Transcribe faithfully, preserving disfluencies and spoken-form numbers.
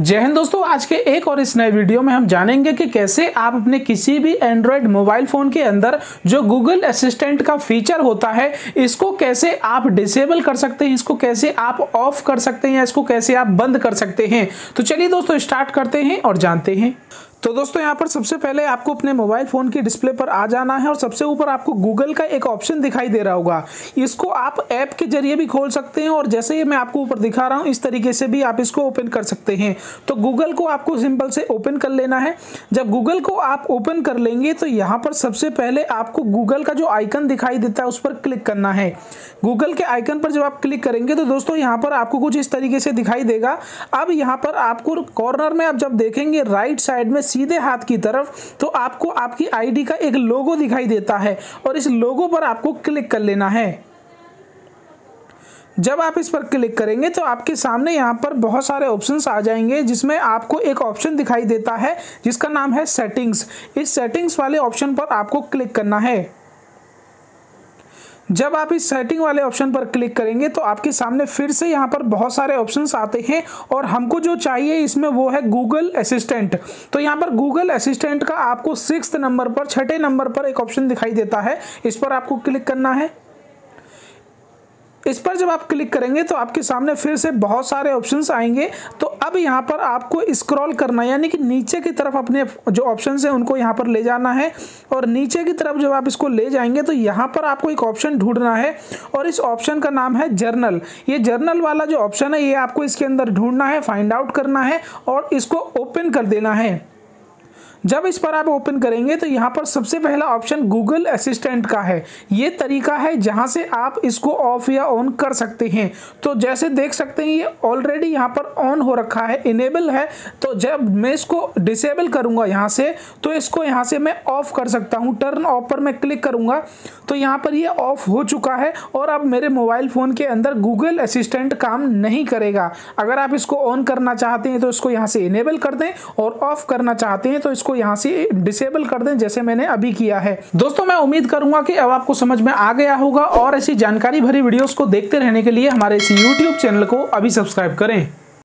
जय हिंद दोस्तों, आज के एक और इस नए वीडियो में हम जानेंगे कि कैसे आप अपने किसी भी एंड्रॉयड मोबाइल फ़ोन के अंदर जो गूगल असिस्टेंट का फीचर होता है इसको कैसे आप डिसेबल कर सकते हैं, इसको कैसे आप ऑफ कर सकते हैं, इसको कैसे आप बंद कर सकते हैं। तो चलिए दोस्तों स्टार्ट करते हैं और जानते हैं। तो दोस्तों यहाँ पर सबसे पहले आपको अपने मोबाइल फ़ोन की डिस्प्ले पर आ जाना है और सबसे ऊपर आपको गूगल का एक ऑप्शन दिखाई दे रहा होगा। इसको आप ऐप के जरिए भी खोल सकते हैं और जैसे ही मैं आपको ऊपर दिखा रहा हूँ इस तरीके से भी आप इसको ओपन कर सकते हैं। तो गूगल को आपको सिंपल से ओपन कर लेना है। जब गूगल को आप ओपन कर लेंगे तो यहाँ पर सबसे पहले आपको गूगल का जो आइकन दिखाई देता है उस पर क्लिक करना है। गूगल के आइकन पर जब आप क्लिक करेंगे तो दोस्तों यहाँ पर आपको कुछ इस तरीके से दिखाई देगा। अब यहाँ पर आपको कॉर्नर में आप जब देखेंगे राइट साइड में सीधे हाथ की तरफ तो आपको आपकी आईडी का एक लोगो दिखाई देता है और इस लोगो पर आपको क्लिक कर लेना है। जब आप इस पर क्लिक करेंगे तो आपके सामने यहाँ पर बहुत सारे ऑप्शंस आ जाएंगे, जिसमें आपको एक ऑप्शन दिखाई देता है जिसका नाम है सेटिंग्स। इस सेटिंग्स वाले ऑप्शन पर आपको क्लिक करना है। जब आप इस सेटिंग वाले ऑप्शन पर क्लिक करेंगे तो आपके सामने फिर से यहाँ पर बहुत सारे ऑप्शंस आते हैं और हमको जो चाहिए इसमें वो है गूगल असिस्टेंट। तो यहाँ पर गूगल असिस्टेंट का आपको सिक्स्थ नंबर पर छठे नंबर पर एक ऑप्शन दिखाई देता है, इस पर आपको क्लिक करना है। इस पर जब आप क्लिक करेंगे तो आपके सामने फिर से बहुत सारे ऑप्शंस आएंगे। तो अब यहाँ पर आपको स्क्रॉल करना है, यानी कि नीचे की तरफ अपने जो ऑप्शंस हैं उनको यहाँ पर ले जाना है और नीचे की तरफ जब आप इसको ले जाएंगे तो यहाँ पर आपको एक ऑप्शन ढूंढना है और इस ऑप्शन का नाम है जर्नल। ये जर्नल वाला जो ऑप्शन है ये आपको इसके अंदर ढूंढना है, फाइंड आउट करना है और इसको ओपन कर देना है। जब इस पर आप ओपन करेंगे तो यहाँ पर सबसे पहला ऑप्शन गूगल असिस्टेंट का है। ये तरीका है जहाँ से आप इसको ऑफ या ऑन कर सकते हैं। तो जैसे देख सकते हैं ये ऑलरेडी यहाँ पर ऑन हो रखा है, इनेबल है। तो जब मैं इसको डिसेबल करूँगा यहाँ से तो इसको यहाँ से मैं ऑफ कर सकता हूँ। टर्न ऑफ पर मैं क्लिक करूँगा तो यहाँ पर ये ऑफ हो चुका है और अब मेरे मोबाइल फ़ोन के अंदर गूगल असिस्टेंट काम नहीं करेगा। अगर आप इसको ऑन करना चाहते हैं तो इसको यहाँ से इनेबल कर दें और ऑफ करना चाहते हैं तो इसको यहाँ से डिसेबल कर दें, जैसे मैंने अभी किया है। दोस्तों मैं उम्मीद करूंगा कि अब आपको समझ में आ गया होगा और ऐसी जानकारी भरी वीडियोस को देखते रहने के लिए हमारे इस YouTube चैनल को अभी सब्सक्राइब करें।